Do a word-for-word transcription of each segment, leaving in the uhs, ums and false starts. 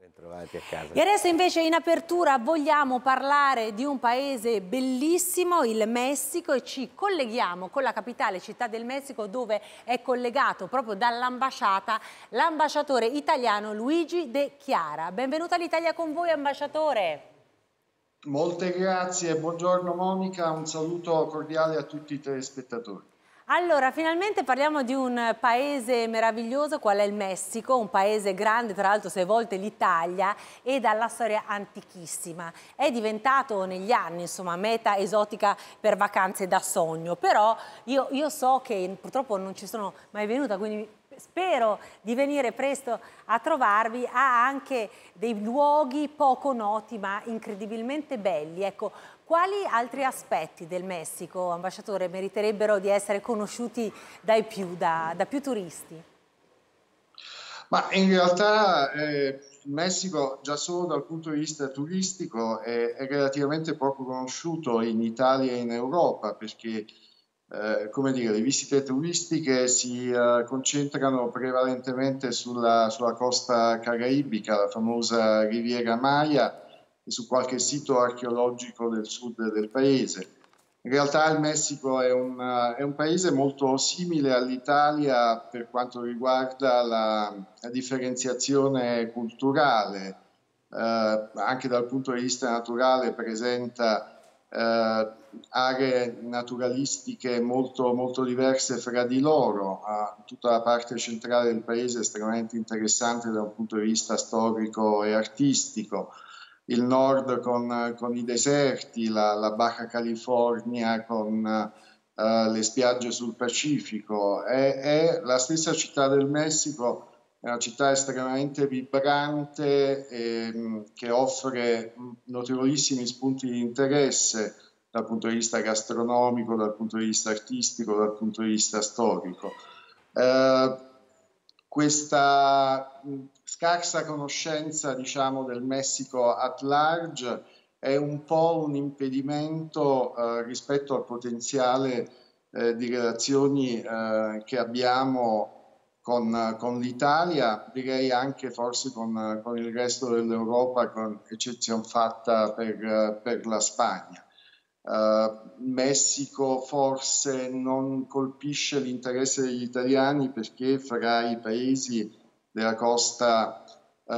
Bentrovati a casa. E adesso invece in apertura vogliamo parlare di un paese bellissimo, il Messico, e ci colleghiamo con la capitale città del Messico, dove è collegato proprio dall'ambasciata l'ambasciatore italiano Luigi De Chiara. Benvenuto all'Italia con voi, ambasciatore. Molte grazie, buongiorno Monica, un saluto cordiale a tutti i telespettatori. Allora, finalmente parliamo di un paese meraviglioso qual è il Messico, un paese grande, tra l'altro sei volte l'Italia, e dalla storia antichissima. È diventato negli anni, insomma, meta esotica per vacanze da sogno, però io, io so che purtroppo non ci sono mai venuta, quindi spero di venire presto a trovarvi. Ha anche dei luoghi poco noti ma incredibilmente belli, ecco. Quali altri aspetti del Messico, ambasciatore, meriterebbero di essere conosciuti dai più, da, da più turisti? Ma in realtà eh, il Messico già solo dal punto di vista turistico è, è relativamente poco conosciuto in Italia e in Europa, perché eh, come dire, le visite turistiche si eh, concentrano prevalentemente sulla, sulla costa caraibica, la famosa Riviera Maya, su qualche sito archeologico del sud del paese. In realtà il Messico è un, è un paese molto simile all'Italia per quanto riguarda la, la differenziazione culturale, eh, anche dal punto di vista naturale presenta eh, aree naturalistiche molto, molto diverse fra di loro, eh, tutta la parte centrale del paese è estremamente interessante da un punto di vista storico e artistico. Il nord con, con i deserti, la, la Baja California con uh, le spiagge sul Pacifico. È, è la stessa città del Messico, è una città estremamente vibrante e, che offre notevolissimi spunti di interesse dal punto di vista gastronomico, dal punto di vista artistico, dal punto di vista storico. Uh, Questa scarsa conoscenza, diciamo, del Messico at large è un po' un impedimento eh, rispetto al potenziale eh, di relazioni eh, che abbiamo con, con l'Italia, direi anche forse con, con il resto dell'Europa, con eccezione fatta per, per la Spagna. Uh, Messico forse non colpisce l'interesse degli italiani perché fra i paesi della costa uh,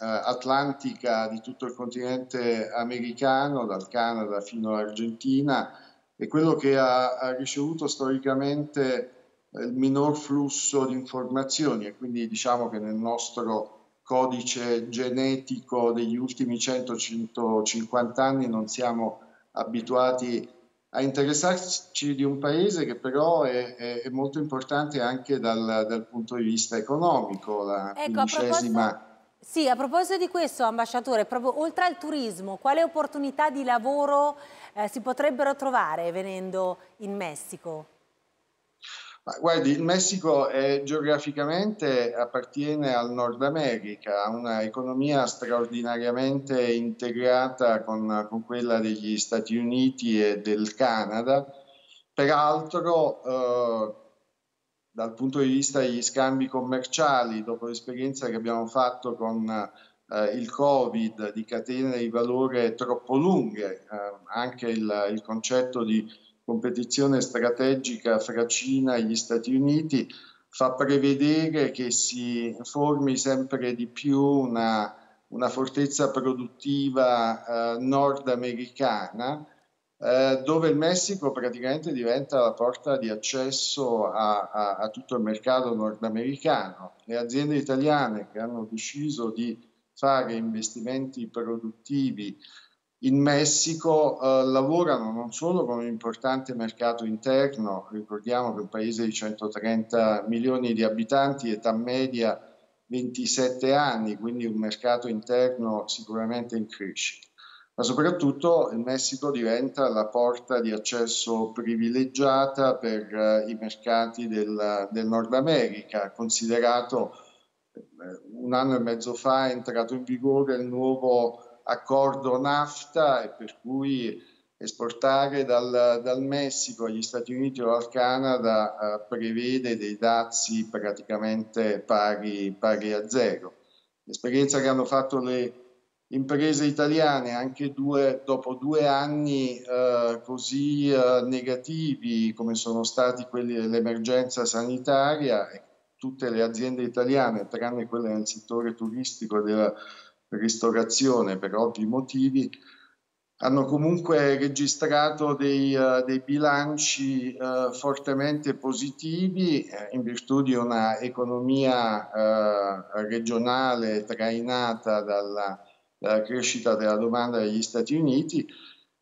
atlantica di tutto il continente americano, dal Canada fino all'Argentina, è quello che ha, ha ricevuto storicamente il minor flusso di informazioni, e quindi diciamo che nel nostro codice genetico degli ultimi cento centocinquanta anni non siamo abituati a interessarci di un paese che però è, è, è molto importante anche dal, dal punto di vista economico. La ecco, quindicesima... a proposito, sì, a proposito di questo, ambasciatore, proprio oltre al turismo, quale opportunità di lavoro eh, si potrebbero trovare venendo in Messico? Ma, guardi, il Messico è, geograficamente appartiene al Nord America, ha un'economia straordinariamente integrata con, con quella degli Stati Uniti e del Canada. Peraltro, eh, dal punto di vista degli scambi commerciali, dopo l'esperienza che abbiamo fatto con eh, il Covid, di catene di valore troppo lunghe, eh, anche il, il concetto di competizione strategica fra Cina e gli Stati Uniti fa prevedere che si formi sempre di più una, una fortezza produttiva eh, nordamericana, eh, dove il Messico praticamente diventa la porta di accesso a, a, a tutto il mercato nordamericano. Le aziende italiane che hanno deciso di fare investimenti produttivi in Messico eh, lavorano non solo con un importante mercato interno, ricordiamo che è un paese di centotrenta milioni di abitanti, età media ventisette anni, quindi un mercato interno sicuramente in crescita, ma soprattutto il Messico diventa la porta di accesso privilegiata per eh, i mercati del, del Nord America, considerato eh, un anno e mezzo fa è entrato in vigore il nuovo accordo NAFTA, e per cui esportare dal, dal Messico agli Stati Uniti o al Canada eh, prevede dei dazi praticamente pari, pari a zero. l'esperienza che hanno fatto le imprese italiane, anche due, dopo due anni eh, così eh, negativi come sono stati quelli dell'emergenza sanitaria, tutte le aziende italiane, tranne quelle nel settore turistico e della ristorazione per ovvi motivi, hanno comunque registrato dei, uh, dei bilanci uh, fortemente positivi eh, in virtù di una economia uh, regionale trainata dalla, dalla crescita della domanda degli Stati Uniti,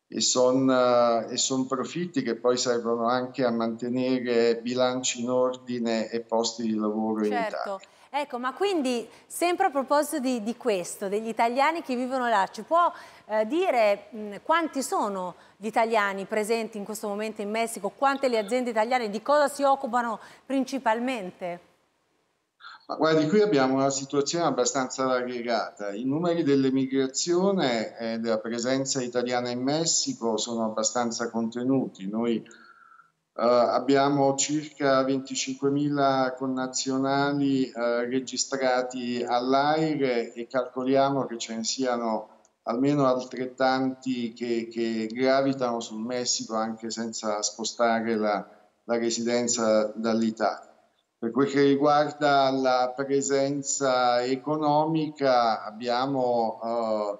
e sono uh, son profitti che poi servono anche a mantenere bilanci in ordine e posti di lavoro certo. in Italia. Ecco, ma quindi sempre a proposito di, di questo, degli italiani che vivono là, ci può eh, dire mh, quanti sono gli italiani presenti in questo momento in Messico, quante le aziende italiane, di cosa si occupano principalmente? Ma guardi, qui abbiamo una situazione abbastanza variegata. I numeri dell'emigrazione e della presenza italiana in Messico sono abbastanza contenuti. Noi Uh, abbiamo circa venticinquemila connazionali uh, registrati all'aire e calcoliamo che ce ne siano almeno altrettanti che, che gravitano sul Messico anche senza spostare la, la residenza dall'Italia. Per quel che riguarda la presenza economica abbiamo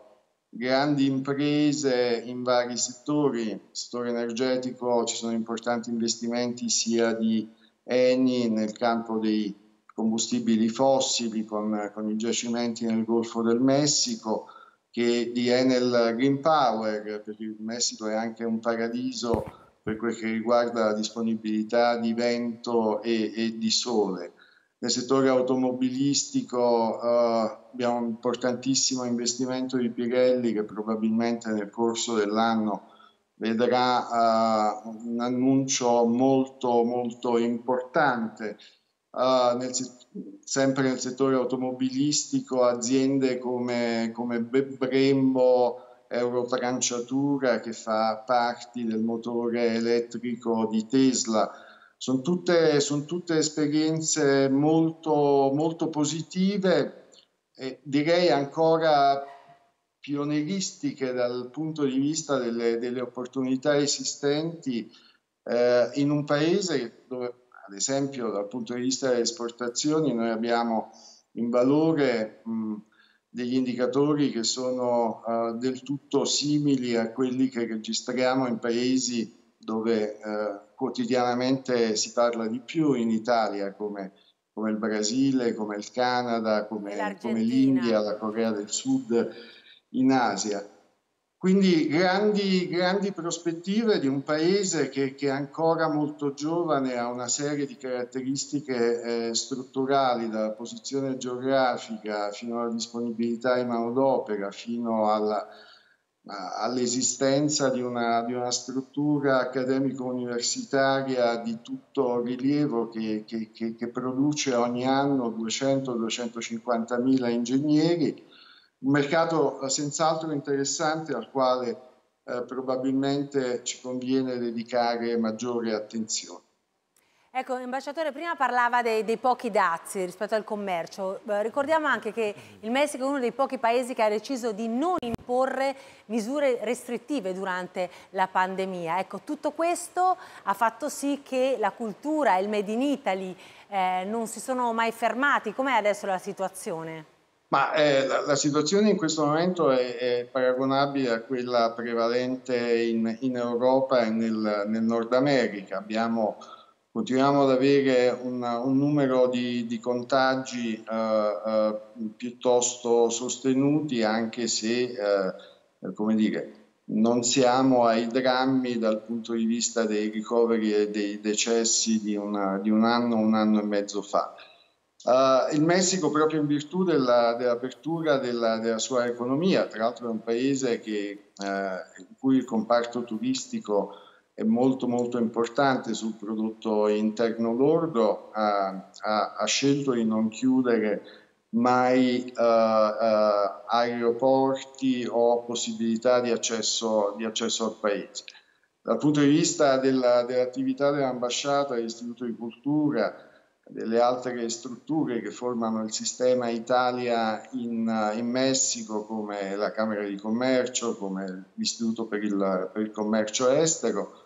Uh, grandi imprese in vari settori. Nel settore energetico ci sono importanti investimenti sia di Eni nel campo dei combustibili fossili con, con i giacimenti nel Golfo del Messico, che di Enel Green Power, perché il Messico è anche un paradiso per quel che riguarda la disponibilità di vento e, e di sole. Nel settore automobilistico eh, abbiamo un importantissimo investimento di Pirelli che probabilmente nel corso dell'anno vedrà eh, un annuncio molto, molto importante. Eh, nel, sempre nel settore automobilistico aziende come, come Brembo, Eurotranciatura, che fa parti del motore elettrico di Tesla. Sono tutte, sono tutte esperienze molto, molto positive e direi ancora pionieristiche dal punto di vista delle, delle opportunità esistenti eh, in un paese dove, ad esempio, dal punto di vista delle esportazioni noi abbiamo in valore mh, degli indicatori che sono uh, del tutto simili a quelli che registriamo in paesi dove eh, quotidianamente si parla di più in Italia, come, come il Brasile, come il Canada, come, come l'India, la Corea del Sud, in Asia. Quindi grandi, grandi prospettive di un paese che, che è ancora molto giovane, ha una serie di caratteristiche eh, strutturali, dalla posizione geografica fino alla disponibilità di manodopera, fino alla all'esistenza di una, di una struttura accademico-universitaria di tutto rilievo che, che, che, che produce ogni anno duecento duecentocinquantamila ingegneri, un mercato senz'altro interessante al quale eh, probabilmente ci conviene dedicare maggiore attenzione. Ecco, ambasciatore, prima parlava dei, dei pochi dazi rispetto al commercio. Ricordiamo anche che il Messico è uno dei pochi paesi che ha deciso di non imporre misure restrittive durante la pandemia. Ecco, tutto questo ha fatto sì che la cultura e il Made in Italy eh, non si sono mai fermati. Com'è adesso la situazione? Ma eh, la, la situazione in questo momento è, è paragonabile a quella prevalente in, in Europa e nel, nel Nord America. Abbiamo Continuiamo ad avere un, un numero di, di contagi eh, eh, piuttosto sostenuti, anche se eh, come dire, non siamo ai drammi dal punto di vista dei ricoveri e dei decessi di, una, di un anno, un anno e mezzo fa. Eh, il Messico, proprio in virtù dell'apertura dell della, della sua economia, tra l'altro è un paese che, eh, in cui il comparto turistico è molto molto importante sul prodotto interno lordo, ha, ha, ha scelto di non chiudere mai uh, uh, aeroporti o possibilità di accesso, di accesso al paese. Dal punto di vista dell'attività dell dell'ambasciata e dell'Istituto di Cultura, delle altre strutture che formano il sistema Italia in, in Messico, come la Camera di Commercio, come l'Istituto per il, per il Commercio Estero.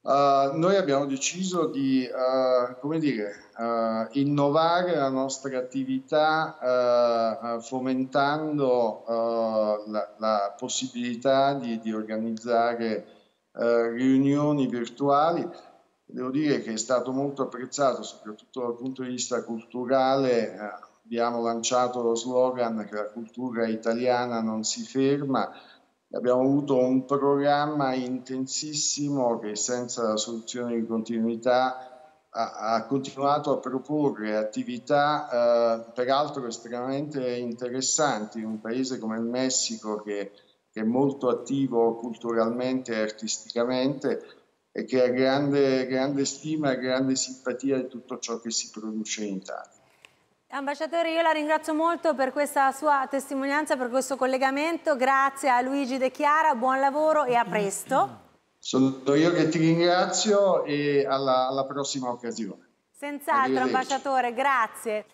Uh, noi abbiamo deciso di uh, come dire, uh, innovare la nostra attività uh, fomentando uh, la, la possibilità di, di organizzare uh, riunioni virtuali. Devo dire che è stato molto apprezzato, soprattutto dal punto di vista culturale. Uh, abbiamo lanciato lo slogan che la cultura italiana non si ferma. Abbiamo avuto un programma intensissimo che senza soluzione di continuità ha, ha continuato a proporre attività eh, peraltro estremamente interessanti in un paese come il Messico che, che è molto attivo culturalmente e artisticamente e che ha grande, grande stima e grande simpatia di tutto ciò che si produce in Italia. Ambasciatore, io la ringrazio molto per questa sua testimonianza, per questo collegamento. Grazie a Luigi De Chiara, buon lavoro e a presto. Sono io che ti ringrazio e alla, alla prossima occasione. Senz'altro, ambasciatore, grazie.